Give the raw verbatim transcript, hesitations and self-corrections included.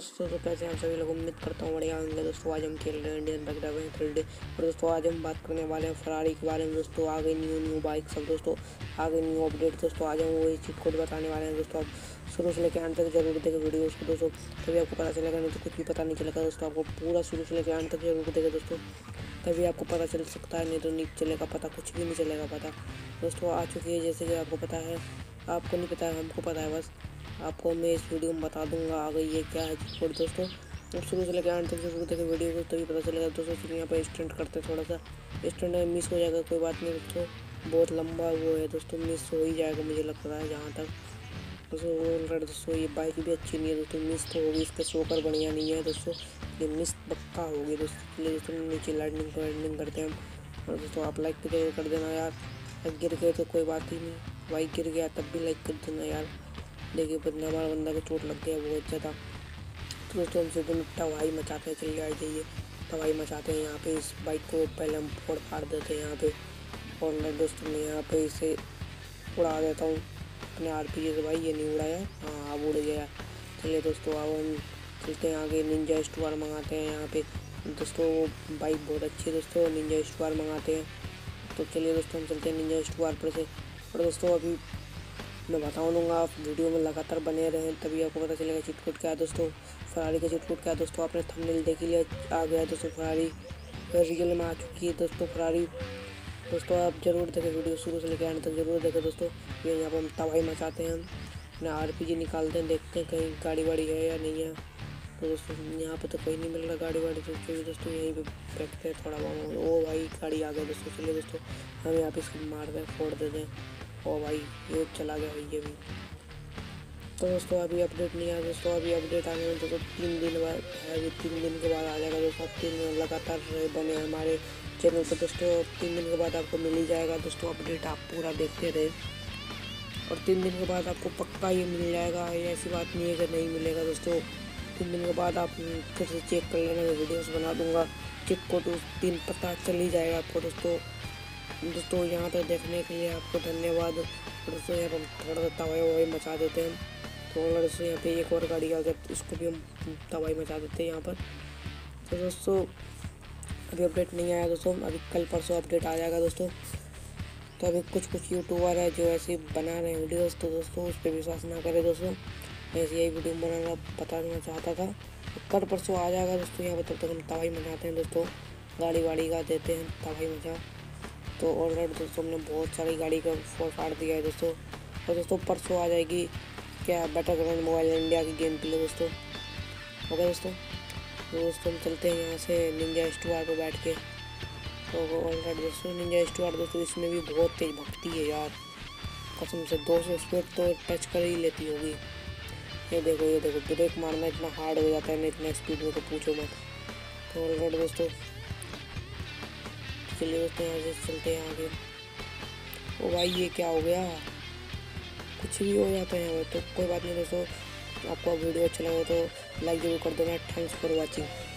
दोस्तों तो कैसे आप सभी लोग, उम्मीद करता हूँ बढ़िया होंगे। दोस्तों आज हम खेल रहे हैं Indian bike driving three D. और दोस्तों आज हम बात करने वाले हैं फरारी के बारे में। दोस्तों आगे न्यू न्यू बाइक सब दोस्तों आगे न्यू अपडेट। दोस्तों आज हम वही चीट कोड बताने वाले हैं। दोस्तों आप शुरू से लेकर अंत तक जरूर देखें वीडियो को दोस्तों, तभी आपको पता चलेगा, नहीं तो कुछ भी पता नहीं चलेगा। दोस्तों आपको पूरा शुरू से लेकर अंत तक जरूर देखें दोस्तों, तभी आपको पता चल सकता है, नहीं तो नहीं चलेगा पता, कुछ भी नहीं चलेगा पता। दोस्तों आ चुकी है, जैसे कि आपको पता है, आपको नहीं पता है, हमको पता है, बस आपको मैं इस वीडियो में बता दूंगा आगे ये क्या है चीट कोड। दोस्तों और शुरू से लेकर अंत तक जरूर देखें वीडियो को, तभी पता चलेगा दोस्तों। फिर यहाँ पर स्टंट करते हैं, थोड़ा सा स्टंट में मिस हो जाएगा, कोई बात नहीं दोस्तों, बहुत लंबा वो है दोस्तों, मिस हो ही जाएगा मुझे लग रहा है जहाँ तक। दोस्तों ऑलरेडी दोस्तों ये बाइक भी अच्छी नहीं है दोस्तों, मिस तो होगी, इसका शोकर बढ़िया नहीं है दोस्तों, ये मिस पक्का होगी दोस्तों। दोस्तों नीचे लाइटनिंग वाइटनिंग करते हैं। और दोस्तों आप लाइक भी जरूर कर देना यार, गिर गए तो कोई बात ही नहीं, बाइक गिर गया तब भी लाइक कर देना यार। देखिए बदना हमारा बंदा को चोट लग गया बहुत ज़्यादा। तो दोस्तों हम सीधे तबाही मचाते हैं, चलिए आ जाइए, तबाही मचाते हैं। यहाँ पे इस बाइक को पहले हम फोड़ फाड़ देते हैं यहाँ पे, और मैं दोस्तों मैं यहाँ पे इसे उड़ा देता हूँ अपने आरपीजी से। भाई ये नहीं उड़ाया, हाँ अब उड़ गया। चलिए दोस्तों अब हम चलते हैं आगे, निंजा एस टू आर मंगाते हैं यहाँ पर। दोस्तों वो बाइक बहुत अच्छी है दोस्तों, निंजा एस टू आर मंगाते हैं। तो चलिए दोस्तों हम चलते हैं निंजा एस टू आर पर से। और दोस्तों अभी मैं बताऊँ दूँगा, आप वीडियो में लगातार बने रहें, तभी आपको पता चलेगा चीट कोड क्या है दोस्तों, फरारी का चीट कोड क्या है। दोस्तों आपने थंबनेल देख लिया, आ गया है दोस्तों, फरारी रियल में आ चुकी है दोस्तों फरारी। दोस्तों आप जरूर देखें वीडियो, शुरू से लेकर आने तक जरूर देखें दोस्तों। ये यहाँ पर हम तबाही मचाते हैं, हम अपना आर पी जी निकालते हैं, देखते हैं कहीं गाड़ी वाड़ी है या नहीं है। तो दोस्तों यहाँ पर तो कोई नहीं मिल रहा गाड़ी वाड़ी, तो दोस्तों यहीं पर बैठते हैं थोड़ा बहुत। ओ भाई गाड़ी आ गई दोस्तों, चलिए दोस्तों हम यहाँ पर इसको मार दें, फोड़ देते हैं। और भाई ये चला गया भाई ये भी। तो दोस्तों अभी अपडेट नहीं आया दोस्तों, अभी अपडेट आने में दोस्तों तीन दिन बाद है, अभी तीन दिन के बाद आ जाएगा दोस्तों। आप तीन दिन लगातार बने हमारे चैनल पर दोस्तों, तीन दिन के बाद आपको मिल ही जाएगा दोस्तों अपडेट, आप पूरा देखते रहे। और तीन दिन के बाद आपको पक्का ये मिल जाएगा, ऐसी बात नहीं है कि नहीं मिलेगा दोस्तों। तीन दिन के बाद आप फिर से चेक कर लेना, मैं वीडियोज़ बना दूँगा, चेक को तो दिन पता चल ही जाएगा आपको दोस्तों। दोस्तों यहाँ तक देखने के लिए आपको धन्यवाद। दोस्तों यहाँ पर थोड़ा सा तवाई ववाई मचा देते हैं। तो और दोस्तों यहाँ पे एक और गाड़ी आ गई, उसको भी हम तवाई मचा देते हैं यहाँ पर। तो दोस्तों अभी अपडेट नहीं आया दोस्तों, अभी कल परसों अपडेट आ जाएगा दोस्तों। तो अभी कुछ कुछ यूट्यूबर है जो ऐसे बना रहे हैं वीडियोज़, तो दोस्तों उस पर विश्वास ना करें दोस्तों। मैं ऐसे यही वीडियो बनाना बता देना चाहता था। कल परसों आ जाएगा दोस्तों, यहाँ पर तब तक हम तवाई मचाते हैं दोस्तों, गाड़ी वाड़ी का देते हैं तवाई मचा। तो ऑलरेडी दोस्तों हमने बहुत सारी गाड़ी का फोड़ फाड़ दिया है दोस्तों। और दोस्तों परसों आ जाएगी क्या बैटर ग्राउंड मोबाइल इंडिया की गेम प्ले दोस्तों। ओके दोस्तों, दोस्तों हम चलते हैं यहाँ से निंजा एस टू आर पर बैठ के। तो ऑलरेडी दोस्तों निंजा एस टू आर दोस्तों इसमें भी बहुत तेज भगती है यार, कसम से दो सौ स्पीड तो टच कर ही लेती होगी। ये देखो ये देखो ब्रेक मारना इतना हार्ड हो जाता है ना, इतना स्पीड में तो पूछो मत। तो ऑलरेडी दोस्तों चलिए दोस्तों यहाँ से चलते हैं आगे। ओ भाई ये क्या हो गया, कुछ भी हो जाता है यहाँ पर, तो कोई बात नहीं दोस्तों। आपको वीडियो अच्छा लगा तो लाइक जरूर कर देना। Thanks for watching.